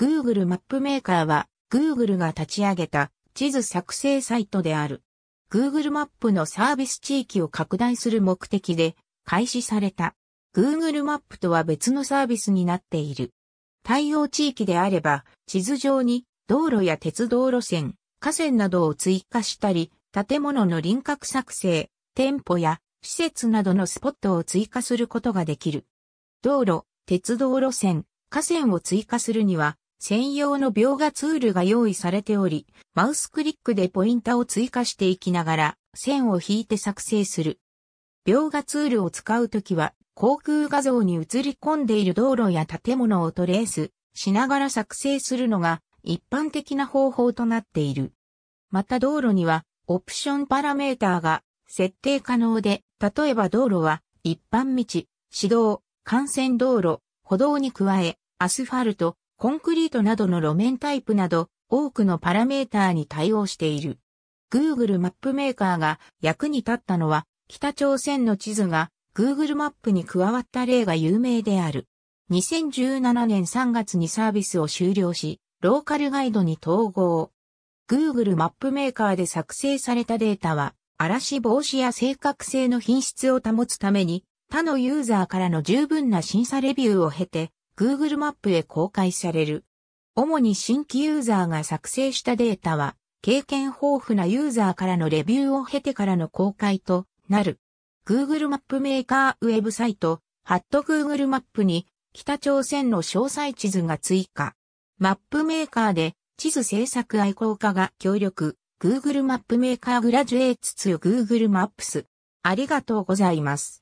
Google マップメーカーは Google が立ち上げた地図作成サイトである。Google マップのサービス地域を拡大する目的で開始された。Google マップとは別のサービスになっている。対応地域であれば、地図上に道路や鉄道路線、河川などを追加したり、建物の輪郭作成、店舗や施設などのスポットを追加することができる。道路、鉄道路線、河川を追加するには、専用の描画ツールが用意されており、マウスクリックでポインターを追加していきながら、線を引いて作成する。描画ツールを使うときは、航空画像に映り込んでいる道路や建物をトレースしながら作成するのが一般的な方法となっている。また道路にはオプションパラメーターが設定可能で、例えば道路は一般道、市道、幹線道路、歩道に加え、アスファルト、コンクリートなどの路面タイプなど多くのパラメーターに対応している。Google マップメーカーが役に立ったのは北朝鮮の地図がGoogle マップに加わった例が有名である。2017年3月にサービスを終了し、ローカルガイドに統合。Google マップメーカーで作成されたデータは、嵐防止や正確性の品質を保つために、他のユーザーからの十分な審査レビューを経て、Google マップへ公開される。主に新規ユーザーが作成したデータは、経験豊富なユーザーからのレビューを経てからの公開となる。Google マップメーカーウェブサイト、@Google マップに北朝鮮の詳細地図が追加。マップメーカーで地図制作愛好家が協力。Google マップメーカーグラジュエーツ to Google マップス。ありがとうございます。